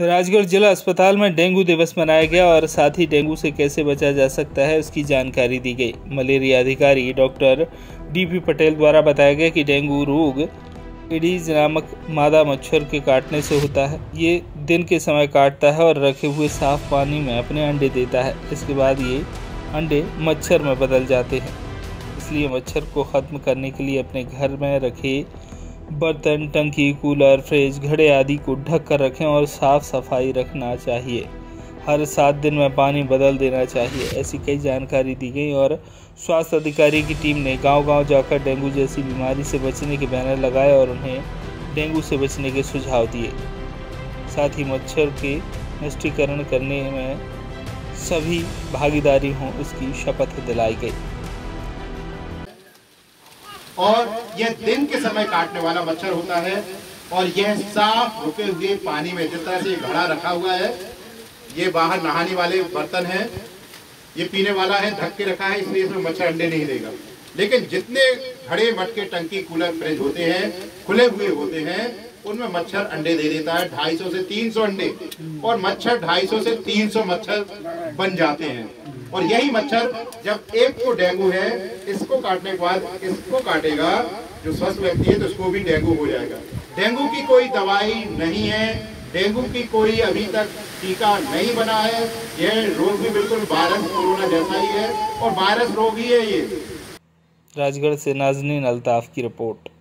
राजगढ़ जिला अस्पताल में डेंगू दिवस मनाया गया और साथ ही डेंगू से कैसे बचा जा सकता है उसकी जानकारी दी गई। मलेरिया अधिकारी डॉक्टर DP पटेल द्वारा बताया गया कि डेंगू रोग एडीज नामक मादा मच्छर के काटने से होता है। ये दिन के समय काटता है और रखे हुए साफ पानी में अपने अंडे देता है। इसके बाद ये अंडे मच्छर में बदल जाते हैं, इसलिए मच्छर को ख़त्म करने के लिए अपने घर में रखे बर्तन, टंकी, कूलर, फ्रिज, घड़े आदि को ढक कर रखें और साफ सफाई रखना चाहिए। हर 7 दिन में पानी बदल देना चाहिए। ऐसी कई जानकारी दी गई और स्वास्थ्य अधिकारी की टीम ने गांव-गांव जाकर डेंगू जैसी बीमारी से बचने के बैनर लगाए और उन्हें डेंगू से बचने के सुझाव दिए। साथ ही मच्छर के नष्टीकरण करने में सभी भागीदारी हों इसकी शपथ दिलाई गई। और यह दिन के समय काटने वाला मच्छर होता है और यह साफ रुके हुए पानी में, जिस तरह से ये घड़ा रखा हुआ है, ये बाहर नहाने वाले बर्तन है, ये पीने वाला है, ढक के रखा है, इसलिए इसमें मच्छर अंडे नहीं देगा। लेकिन जितने घड़े, मटके, टंकी, कूलर, फ्रिज होते हैं, खुले हुए होते हैं, उनमें मच्छर अंडे दे देता है 250 से 300 अंडे, और मच्छर 250 से 300 मच्छर बन जाते हैं। और यही मच्छर जब एक को डेंगू है, इसको काटने के बाद इसको काटेगा जो स्वस्थ व्यक्ति है, तो उसको भी डेंगू हो जाएगा। डेंगू की कोई दवाई नहीं है, डेंगू की कोई अभी तक टीका नहीं बना है। यह रोग भी बिल्कुल वायरस कोरोना जैसा ही है और वायरस रोग ही है ये। राजगढ़ से नाज़नी अल्ताफ की रिपोर्ट।